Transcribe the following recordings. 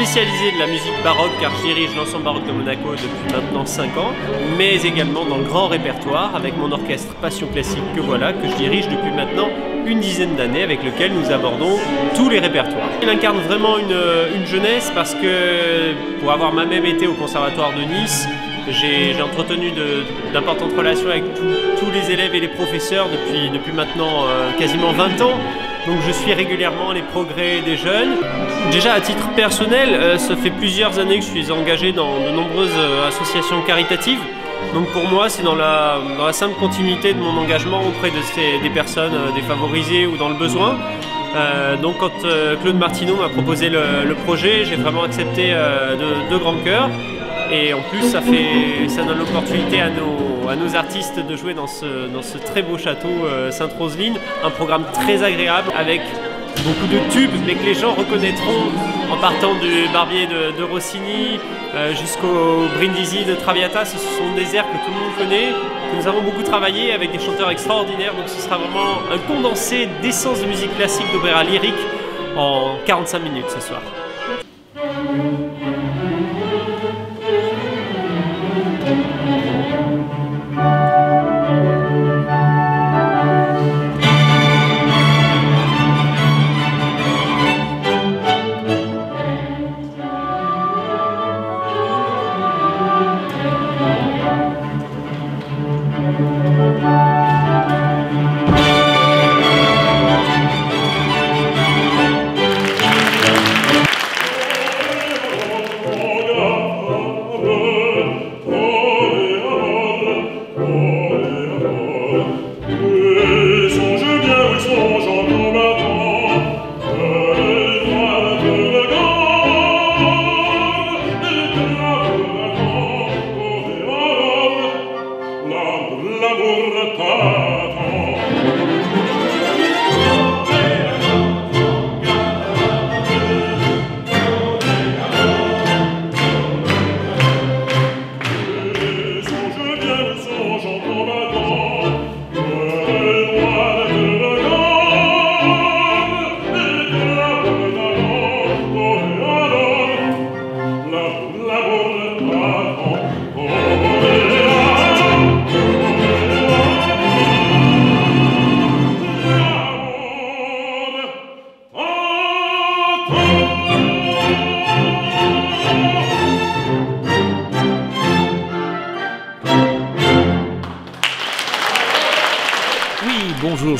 Spécialisé de la musique baroque car je dirige l'ensemble baroque de Monaco depuis maintenant 5 ans, mais également dans le grand répertoire avec mon orchestre Passion Classique que voilà, que je dirige depuis maintenant une dizaine d'années, avec lequel nous abordons tous les répertoires. Il incarne vraiment une jeunesse parce que pour avoir moi-même été au conservatoire de Nice, j'ai entretenu d'importantes relations avec tous les élèves et les professeurs depuis maintenant quasiment 20 ans. Donc je suis régulièrement les progrès des jeunes. Déjà à titre personnel, ça fait plusieurs années que je suis engagé dans de nombreuses associations caritatives. Donc pour moi, c'est dans la simple continuité de mon engagement auprès des personnes défavorisées ou dans le besoin. Donc quand Claude Martinot m'a proposé le projet, j'ai vraiment accepté de grand cœur. Et en plus, ça donne l'opportunité à nos artistes de jouer dans ce très beau château Sainte-Roseline. Un programme très agréable avec beaucoup de tubes, mais que les gens reconnaîtront en partant du Barbier de Rossini jusqu'au Brindisi de Traviata. Ce sont des airs que tout le monde connaît, que nous avons beaucoup travaillé avec des chanteurs extraordinaires. Donc ce sera vraiment un condensé d'essence de musique classique, d'opéra lyrique en 45 minutes ce soir.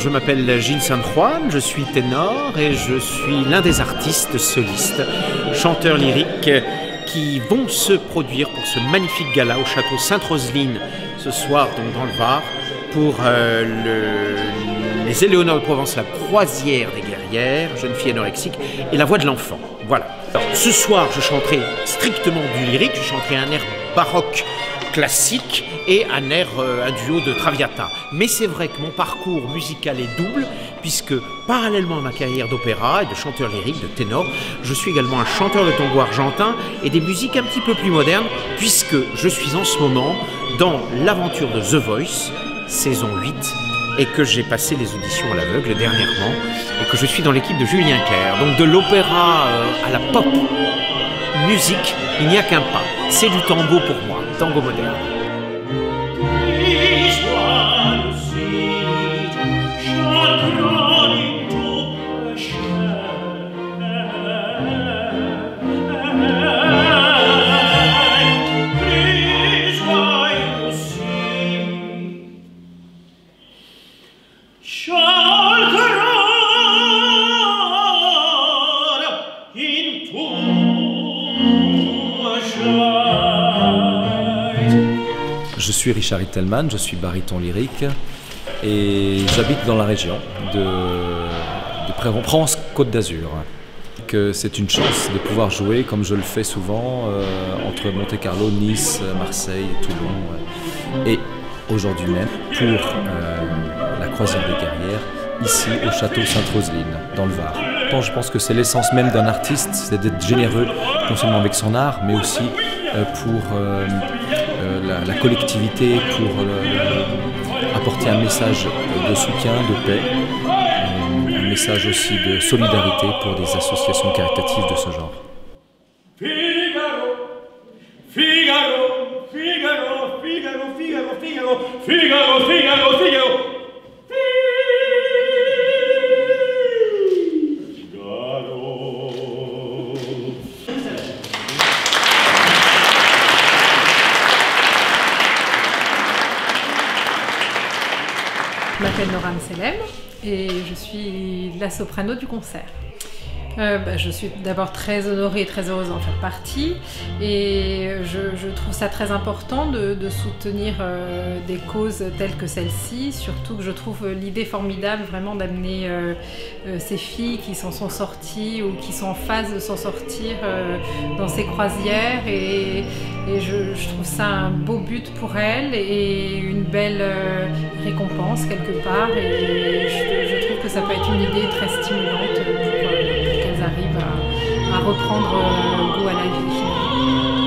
Je m'appelle Gilles San Juan, je suis ténor et je suis l'un des artistes solistes, chanteurs lyriques qui vont se produire pour ce magnifique gala au Château Sainte-Roseline ce soir, donc dans le Var, pour Les Éléonores de Provence, La croisière des Guerrières, Jeune fille anorexique et La voix de l'enfant. Voilà. Alors, ce soir, je chanterai strictement du lyrique, je chanterai un air baroque classique et un duo de Traviata. Mais c'est vrai que mon parcours musical est double, puisque parallèlement à ma carrière d'opéra et de chanteur lyrique, de ténor, je suis également un chanteur de tango argentin et des musiques un petit peu plus modernes, puisque je suis en ce moment dans l'aventure de The Voice, saison 8, et que j'ai passé les auditions à l'aveugle dernièrement, et que je suis dans l'équipe de Julien Clerc. Donc de l'opéra à la pop musique, il n'y a qu'un pas. C'est du tango pour moi, tango moderne. Je suis Richard Rittelmann, je suis baryton lyrique et j'habite dans la région de Provence, Côte d'Azur. C'est une chance de pouvoir jouer comme je le fais souvent entre Monte-Carlo, Nice, Marseille, Toulon et aujourd'hui même pour la croisière des Guerrières ici au Château Sainte-Roseline dans le Var. Je pense que c'est l'essence même d'un artiste, c'est d'être généreux non seulement avec son art mais aussi pour la collectivité, pour apporter un message de soutien, de paix, un message aussi de solidarité pour des associations caritatives de ce genre. Figaro, Figaro, Figaro, Figaro, Figaro, Figaro, Figaro, Figaro, Figaro. Je m'appelle Norah Amsellem et je suis la soprano du concert. Je suis d'abord très honorée et très heureuse d'en faire partie et je trouve ça très important de soutenir des causes telles que celle-ci, surtout que je trouve l'idée formidable vraiment d'amener ces filles qui s'en sont sorties ou qui sont en phase de s'en sortir dans ces croisières et je trouve ça un beau but pour elles et une belle récompense quelque part et je trouve que ça peut être une idée très stimulante pour arrive à reprendre goût à la vie.